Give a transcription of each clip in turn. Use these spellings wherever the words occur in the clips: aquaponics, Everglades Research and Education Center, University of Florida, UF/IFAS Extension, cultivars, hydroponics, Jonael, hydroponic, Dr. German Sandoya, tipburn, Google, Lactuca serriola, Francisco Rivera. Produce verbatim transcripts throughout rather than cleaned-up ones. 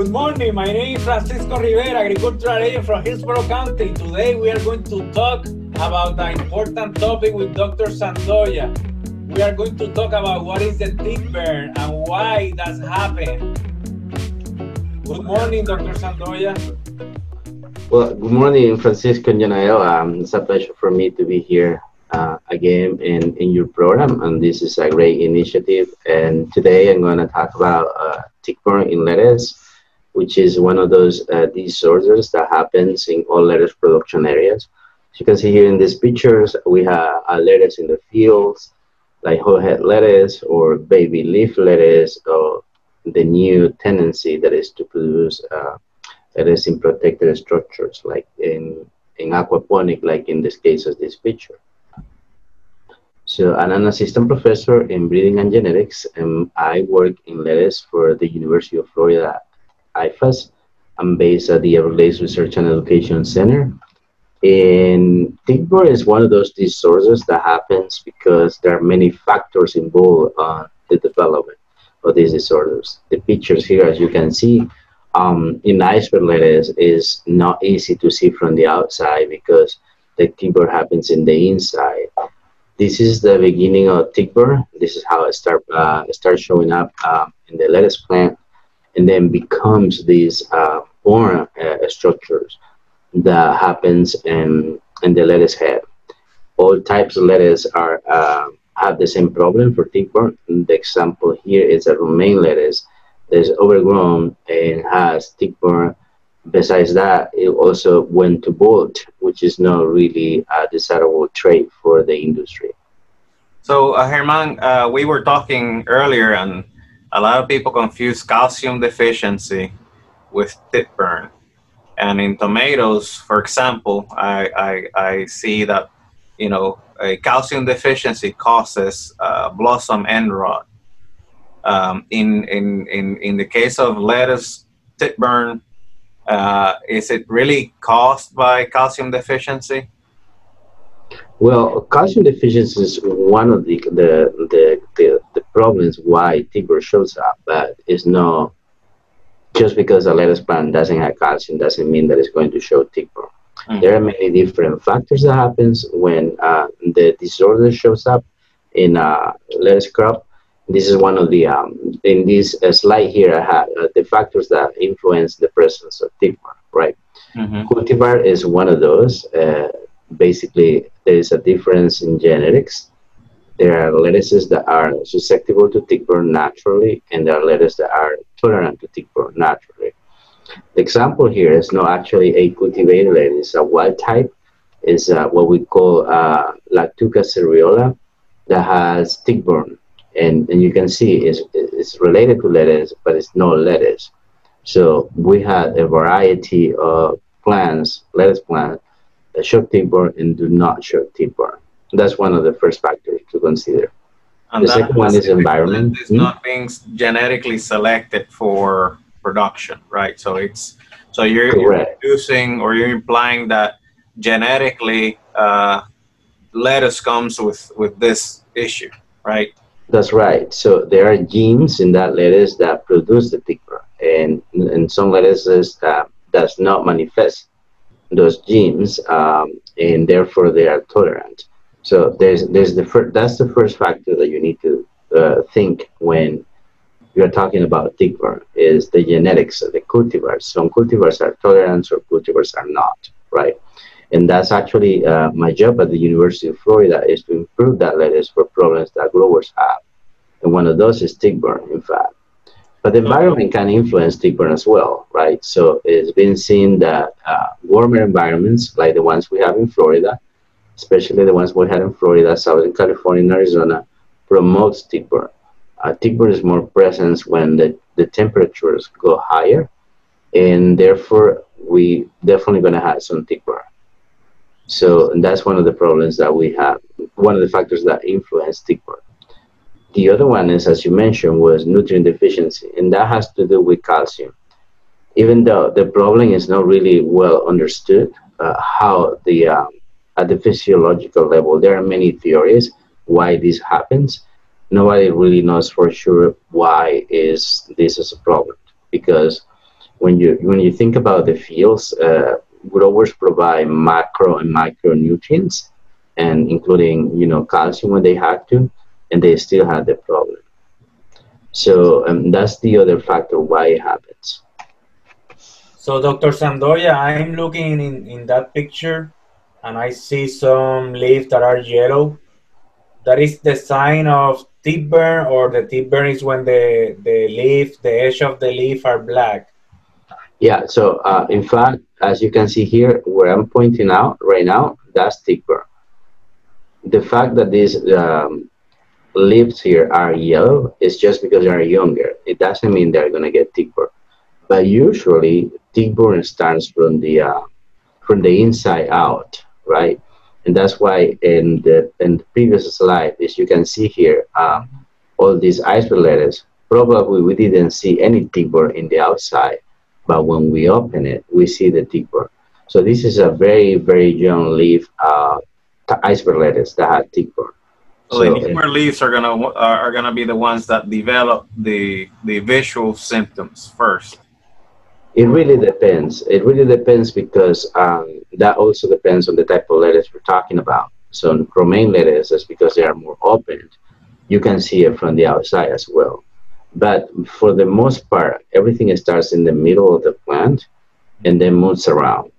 Good morning, my name is Francisco Rivera, agricultural agent from Hillsborough County. Today we are going to talk about an important topic with Doctor Sandoya. We are going to talk about what is the tipburn and why that's happened. Good morning, Doctor Sandoya. Well, good morning, Francisco and Jonael. Um, it's a pleasure for me to be here uh, again in, in your program, and this is a great initiative. And today I'm going to talk about uh, tipburn in lettuce, which is one of those uh, disorders that happens in all lettuce production areas. As you can see here in these pictures, we have uh, lettuce in the fields, like whole head lettuce or baby leaf lettuce, or the new tendency that is to produce uh, lettuce in protected structures, like in, in aquaponic, like in this case of this picture. So I'm an assistant professor in breeding and genetics, and I work in lettuce for the University of Florida I F A S. I'm based at the Everglades Research and Education Center. And tipburn is one of those disorders that happens because there are many factors involved on uh, the development of these disorders. The pictures here, as you can see, um, in iceberg lettuce is not easy to see from the outside because the tipburn happens in the inside. This is the beginning of tipburn. This is how it starts uh, start showing up uh, in the lettuce plant, and then becomes these uh, born uh, structures that happens in, in the lettuce head. All types of lettuce are, uh, have the same problem for tipburn. The example here is a romaine lettuce that is overgrown and has tipburn. Besides that, it also went to bolt, which is not really a desirable trait for the industry. So, uh, German, uh, we were talking earlier, and a lot of people confuse calcium deficiency with tipburn. And in tomatoes, for example, I, I, I see that, you know, a calcium deficiency causes uh, blossom end rot. Um, in, in, in, in the case of lettuce, tipburn, uh, is it really caused by calcium deficiency? Well, calcium deficiency is one of the, the, the, the, the problems why tipburn shows up, but it's not just because a lettuce plant doesn't have calcium doesn't mean that it's going to show tipburn. Mm. There are many different factors that happens when uh, the disorder shows up in a lettuce crop. This is one of the, um, in this uh, slide here, I have uh, the factors that influence the presence of tipburn, right? Mm-hmm. Cultivar is one of those. Uh, basically, there is a difference in genetics. There are lettuces that are susceptible to tipburn naturally, and there are lettuces that are tolerant to tipburn naturally. The example here is not actually a cultivated lettuce, it's a wild type. It's uh, what we call uh, Lactuca serriola that has tipburn. And, and you can see it's, it's related to lettuce, but it's not lettuce. So we had a variety of plants, lettuce plants, that show tipburn and do not show tipburn. That's one of the first factors to consider. And the second one is environment. It's not being genetically selected for production, right? So it's so you're, you're reducing or you're implying that genetically uh, lettuce comes with with this issue, right? That's right. So there are genes in that lettuce that produce the tipburn, and and some lettuces uh, does not manifest those genes, um, and therefore they are tolerant. So there's, there's the fir that's the first factor that you need to uh, think when you're talking about tipburn, is the genetics of the cultivars. Some cultivars are tolerant, or cultivars are not, right? And that's actually uh, my job at the University of Florida, is to improve that lettuce for problems that growers have. And one of those is tipburn, in fact. But the environment can influence tipburn as well, right? So it's been seen that uh, warmer environments, like the ones we have in Florida, especially the ones we had in Florida, Southern California, and Arizona, promotes tipburn. Uh, tipburn is more present when the, the temperatures go higher, and therefore we definitely going to have some tipburn. So that's one of the problems that we have, one of the factors that influence tipburn. The other one is, as you mentioned, was nutrient deficiency, and that has to do with calcium. Even though the problem is not really well understood, uh, how the um, at the physiological level, there are many theories why this happens. Nobody really knows for sure why is this is a problem, because when you when you think about the fields, uh, growers provide macro and micronutrients, and including you know calcium when they had to, and they still had the problem. So um, that's the other factor why it happens. So Doctor Sandoya, I'm looking in, in that picture, and I see some leaves that are yellow. That is the sign of tipburn, or the tipburn is when the, the leaf, the edge of the leaf are black. Yeah, so uh, in fact, as you can see here, where I'm pointing out right now, that's tipburn. The fact that these um, leaves here are yellow is just because they are younger. It doesn't mean they're going to get tipburn. But usually, tipburn starts from the, uh, from the inside out, right? And that's why in the, in the previous slide, as you can see here, uh, all these iceberg lettuce, probably we didn't see any tipburn in the outside. But when we open it, we see the tipburn. So this is a very, very young leaf, uh, iceberg lettuce that had tipburn. So, so the tipburn leaves are gonna are gonna be the ones that develop the the visual symptoms first. It really depends. It really depends because um, that also depends on the type of lettuce we're talking about. So romaine lettuces, because they are more opened, you can see it from the outside as well. But for the most part, everything starts in the middle of the plant and then moves around.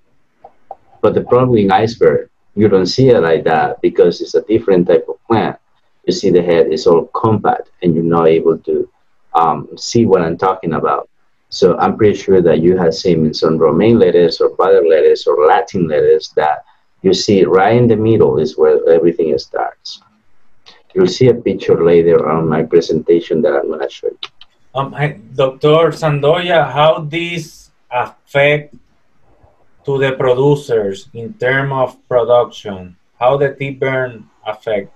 But the problem in iceberg, you don't see it like that because it's a different type of plant. You see the head is all compact and you're not able to um, see what I'm talking about. So I'm pretty sure that you have seen in some romaine lettuce or butter lettuce or Latin lettuce that you see right in the middle is where everything starts. You'll see a picture later on my presentation that I'm going to show you. Um, I, Doctor Sandoya, how this affect to the producers in terms of production? How the tipburn affect?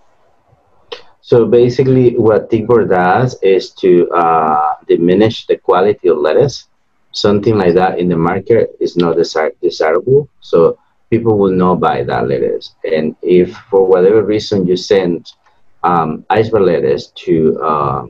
So basically what tipburn does is to uh, diminish the quality of lettuce. Something like that in the market is not desir desirable. So people will not buy that lettuce. And if for whatever reason you send Um, iceberg lettuce to um,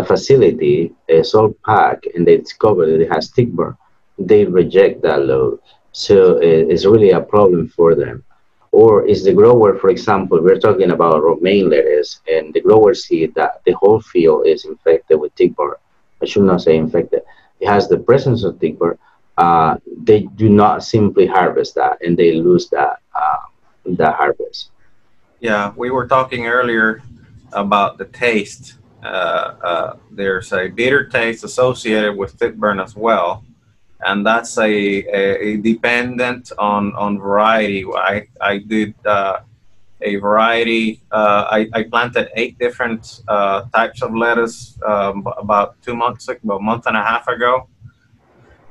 a facility, it's all packed, and they discover that it has tipburn, they reject that load. So it, it's really a problem for them. Or is the grower, for example, we're talking about romaine lettuce, and the grower sees that the whole field is infected with tipburn. I should not say infected. It has the presence of tipburn. Uh, they do not simply harvest that, and they lose that, uh, that harvest. Yeah, we were talking earlier about the taste. Uh, uh, there's a bitter taste associated with tipburn as well, and that's a, a, a dependent on, on variety. I, I did uh, a variety. Uh, I, I planted eight different uh, types of lettuce um, about two months ago, about a month and a half ago,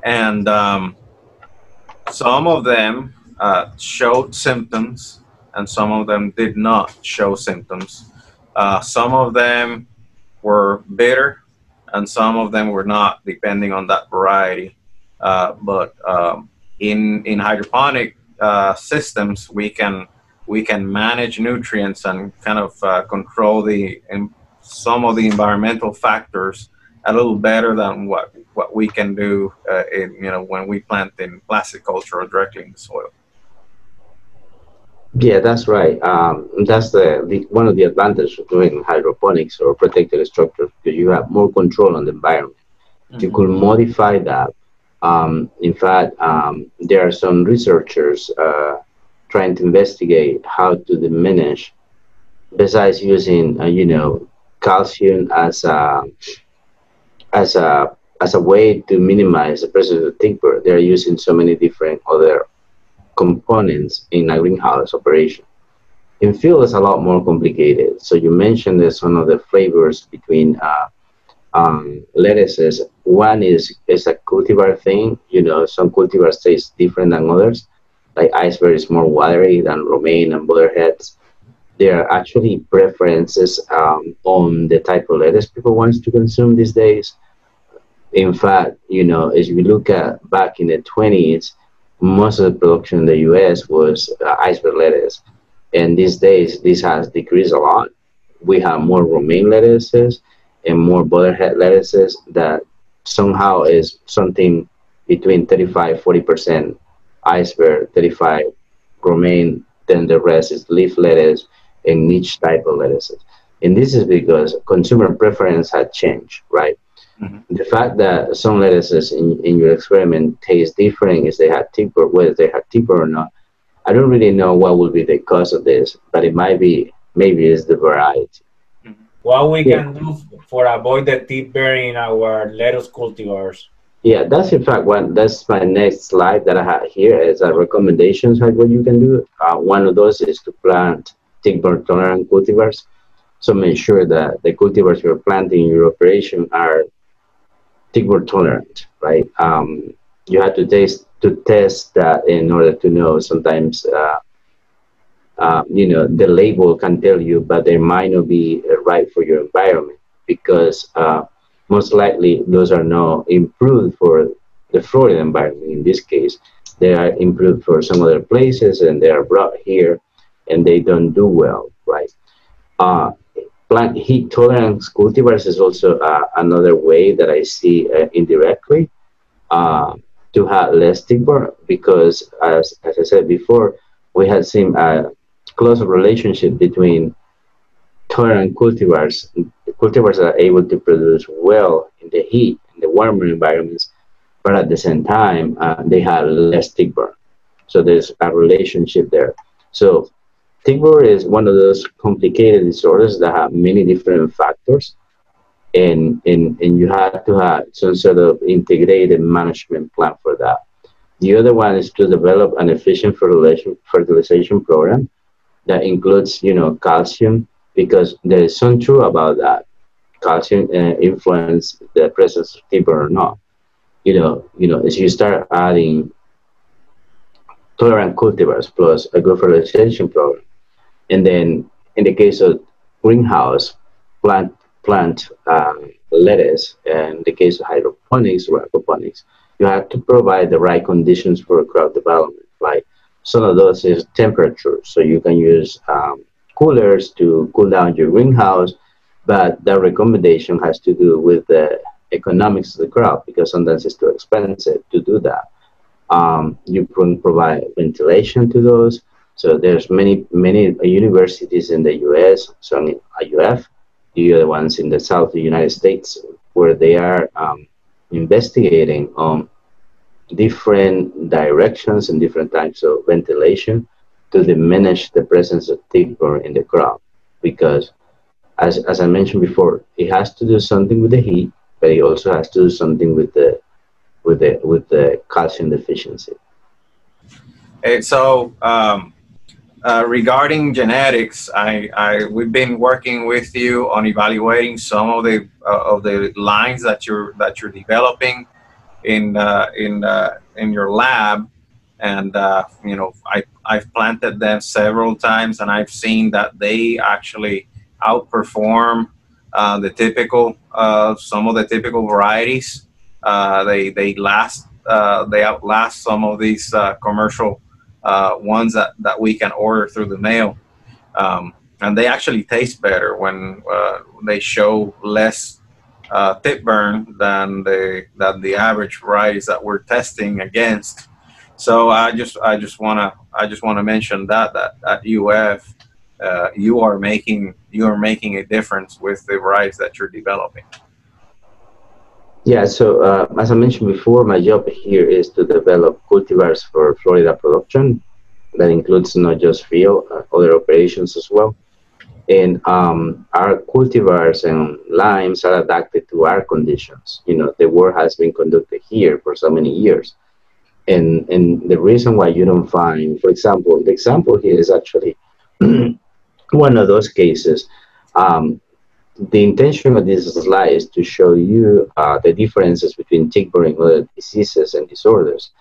and um, some of them uh, showed symptoms. And some of them did not show symptoms. Uh, some of them were bitter, and some of them were not, depending on that variety. Uh, but um, in in hydroponic uh, systems, we can we can manage nutrients and kind of uh, control the um, some of the environmental factors a little better than what what we can do uh, in you know when we plant in plastic culture or directly in the soil. Yeah, that's right. Um, that's the, the one of the advantages of doing hydroponics or protected structures, because you have more control on the environment. Mm-hmm. You could modify that. Um, in fact, um, there are some researchers uh, trying to investigate how to diminish, besides using uh, you know calcium as a as a as a way to minimize the presence of tipburn. They are using so many different other components in a greenhouse operation. In field, it's a lot more complicated. So you mentioned there's one of the flavors between uh, um, lettuces. One is is a cultivar thing. You know, some cultivars taste different than others. Like iceberg is more watery than romaine and butterheads. There are actually preferences um, on the type of lettuce people want to consume these days. In fact, you know, as we look at back in the twenties. Most of the production in the U S was uh, iceberg lettuce, and these days this has decreased a lot. We have more romaine lettuces and more butterhead lettuces that somehow is something between thirty-five to forty percent iceberg, thirty-five romaine, then the rest is leaf lettuce and niche type of lettuces. And this is because consumer preference had changed, right? Mm-hmm. The fact that some lettuces in, in your experiment taste different is they had tipburn, whether they had tipburn or not. I don't really know what will be the cause of this, but it might be, maybe it's the variety. Mm-hmm. What we yeah. can do for avoid the tipburn in our lettuce cultivars. Yeah, that's in fact one, that's my next slide that I have here is a recommendations like what you can do. Uh, one of those is to plant tipburn tolerant cultivars. So make sure that the cultivars you're planting in your operation are tipburn tolerant, right? Um, you have to taste to test that in order to know. Sometimes, uh, uh, you know, the label can tell you, but they might not be right for your environment because uh, most likely those are not improved for the Florida environment. In this case, they are improved for some other places and they are brought here and they don't do well, right? Uh, Plant heat tolerance cultivars is also uh, another way that I see uh, indirectly uh, to have less tipburn because, as, as I said before, we had seen a close relationship between tolerant cultivars. The cultivars are able to produce well in the heat, in the warmer environments, but at the same time, uh, they have less tipburn. So there's a relationship there. So tipburn is one of those complicated disorders that have many different factors, and, and, and you have to have some sort of integrated management plan for that. The other one is to develop an efficient fertilization, fertilization program that includes, you know, calcium, because there is some truth about that. Calcium uh, influences the presence of tipburn or not. You know, you know, as you start adding tolerant cultivars plus a good fertilization program, and then, in the case of greenhouse, plant plant um, lettuce, and in the case of hydroponics or aquaponics, you have to provide the right conditions for crop development. Like some of those is temperature, so you can use um, coolers to cool down your greenhouse, but that recommendation has to do with the economics of the crop because sometimes it's too expensive to do that. Um, you can provide ventilation to those. So there's many, many universities in the U S, some in I U F, the other ones in the south of the United States, where they are um, investigating on um, different directions and different types of ventilation to diminish the presence of tipburn in the crop. Because, as, as I mentioned before, it has to do something with the heat, but it also has to do something with the, with the, with the calcium deficiency. Hey, so um, uh, regarding genetics, I, I we've been working with you on evaluating some of the uh, of the lines that you're that you're developing in uh, in uh, in your lab, and uh, you know I I've planted them several times, and I've seen that they actually outperform uh, the typical uh, some of the typical varieties. Uh, they they last uh, they outlast some of these uh, commercial Uh, ones that, that we can order through the mail, um, and they actually taste better when uh, they show less uh, tipburn than the than the average varieties that we're testing against. So I just I just wanna I just wanna mention that that at U F uh, you are making you are making a difference with the varieties that you're developing. Yeah, so uh, as I mentioned before, my job here is to develop cultivars for Florida production. That includes not just field, uh, other operations as well. And um, our cultivars and limes are adapted to our conditions. You know, the work has been conducted here for so many years. And, and the reason why you don't find, for example, the example here is actually one of those cases. Um, The intention of this slide is to show you uh, the differences between tipburn and other diseases and disorders.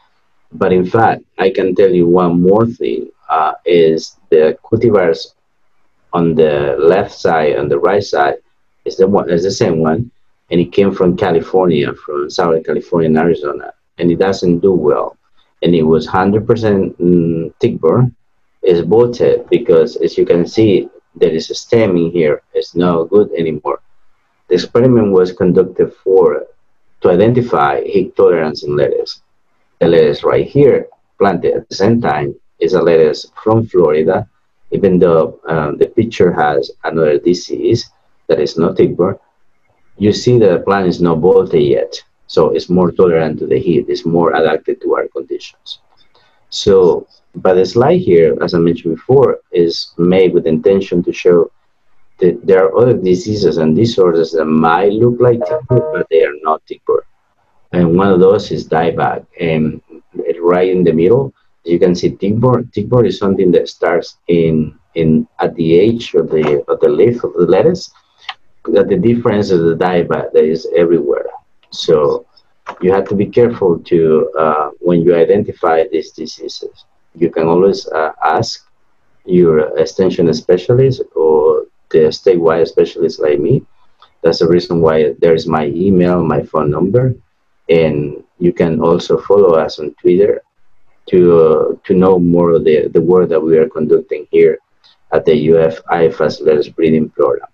But in fact, I can tell you one more thing, uh, is the cultivars on the left side and the right side is the, one, is the same one, and it came from California, from Southern California and Arizona, and it doesn't do well. And it was one hundred percent mm, tipburn. It's bolted because, as you can see, there is a stem in here. It's not good anymore. The experiment was conducted for to identify heat tolerance in lettuce. The lettuce right here, planted at the same time, is a lettuce from Florida, even though um, the picture has another disease that is not tipburn. You see the plant is not bolted yet, so it's more tolerant to the heat, it's more adapted to our conditions. So, but the slide here, as I mentioned before, is made with intention to show that there are other diseases and disorders that might look like tipburn, but they are not tipburn. And one of those is dieback, and right in the middle, you can see tipburn. Tipburn is something that starts in in at the edge of the of the leaf of the lettuce. That the difference is the dieback that is everywhere. So you have to be careful to uh, when you identify these diseases. You can always uh, ask your extension specialist or the statewide specialist like me. That's the reason why there is my email, my phone number, and you can also follow us on Twitter to, uh, to know more of the, the work that we are conducting here at the U F I F A S Lettuce Breeding Program.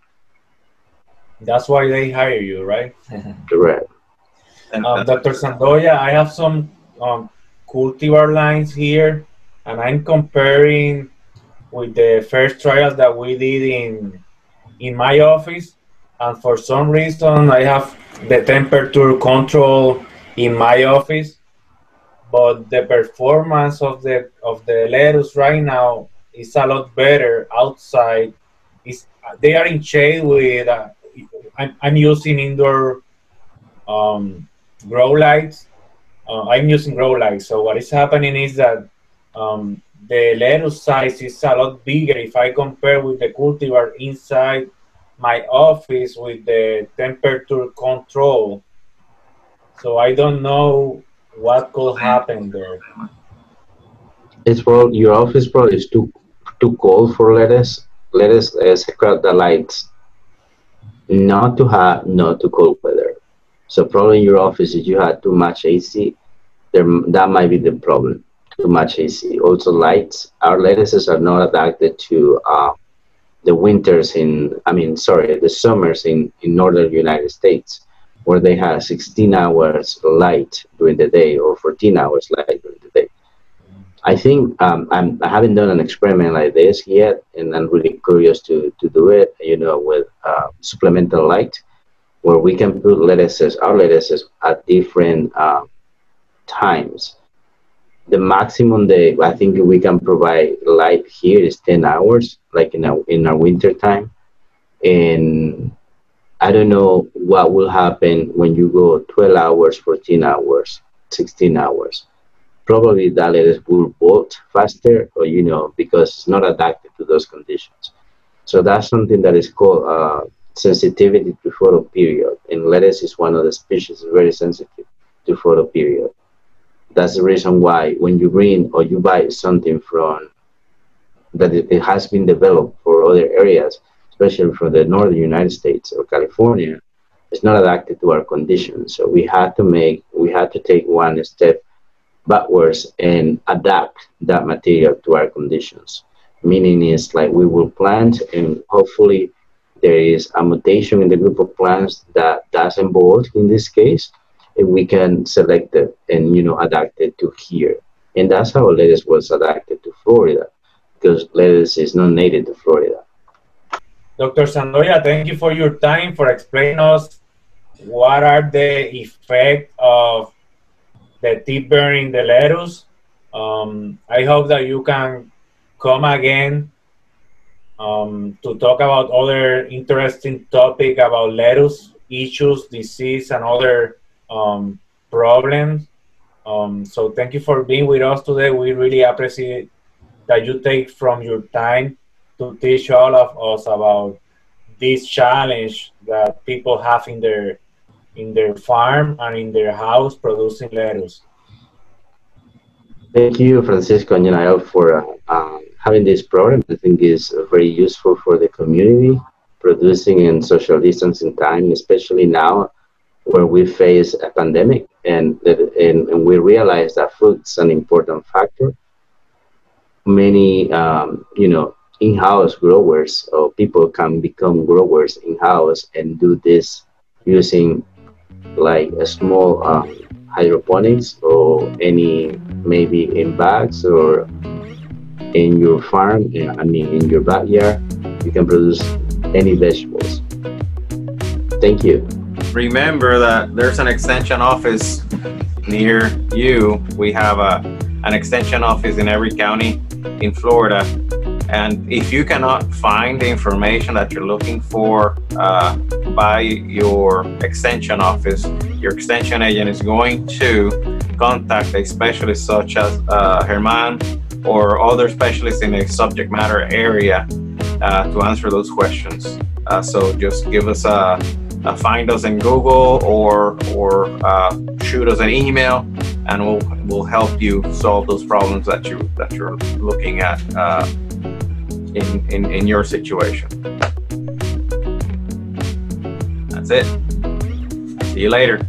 That's why they hire you, right? Correct. Um, Doctor Sandoya, I have some um, cultivar lines here, and I'm comparing with the first trials that we did in, in my office, and for some reason I have the temperature control in my office, but the performance of the of the lettuce right now is a lot better outside. Is they are in shade with uh, I'm, I'm using indoor um, grow lights. Uh, I'm using grow lights. So what is happening is that um, the lettuce size is a lot bigger if I compare with the cultivar inside my office with the temperature control. So I don't know what could happen there. It's well, your office probably is too too cold for lettuce. Lettuce is cut the lights not to have not too cold weather. So probably in your office, if you had too much A C, there that might be the problem. Too much A C. Also lights. Our lettuces are not adapted to uh, the winters in, I mean, sorry, the summers in, in northern United States, where they have sixteen hours light during the day or fourteen hours light during the day. I think um, I'm, I haven't done an experiment like this yet, and I'm really curious to, to do it, you know, with uh, supplemental light, where we can put lettuces, our lettuces, at different uh, times. The maximum day I think we can provide light here is ten hours, like in our, in our winter time. And I don't know what will happen when you go twelve hours, fourteen hours, sixteen hours. Probably that lettuce will bolt faster, or you know, because it's not adapted to those conditions. So that's something that is called uh, sensitivity to photo period. And lettuce is one of the species very sensitive to photo period. That's the reason why when you bring or you buy something from that it has been developed for other areas, especially for the northern United States or California, it's not adapted to our conditions. So we had to make, we had to take one step backwards and adapt that material to our conditions. Meaning is like we will plant and hopefully there is a mutation in the group of plants that doesn't bolt in this case, we can select it and, you know, adapt it to here. And that's how lettuce was adapted to Florida, because lettuce is not native to Florida. Doctor Sandoya, thank you for your time, for explaining us what are the effects of the tipburn in the lettuce. Um, I hope that you can come again um, to talk about other interesting topics about lettuce issues, disease, and other um problems. Um so thank you for being with us today. We really appreciate that you take from your time to teach all of us about this challenge that people have in their in their farm and in their house producing lettuce. Thank you, Francisco and Jonael, for uh, uh, having this program. I think is very useful for the community, producing in social distancing time, especially now where we face a pandemic, and, and, and we realize that food is an important factor. Many, um, you know, in-house growers or people can become growers in-house and do this using like a small um, hydroponics or any, maybe in bags or in your farm, I mean in your backyard, you can produce any vegetables. Thank you. Remember that there's an extension office near you. We have a, an extension office in every county in Florida. And if you cannot find the information that you're looking for uh, by your extension office, your extension agent is going to contact a specialist such as uh, German or other specialists in a subject matter area uh, to answer those questions. Uh, so just give us a, a find us in Google or or uh, shoot us an email, and we'll we'll help you solve those problems that you that you're looking at. Uh, In, in, in your situation. That's it. See you later.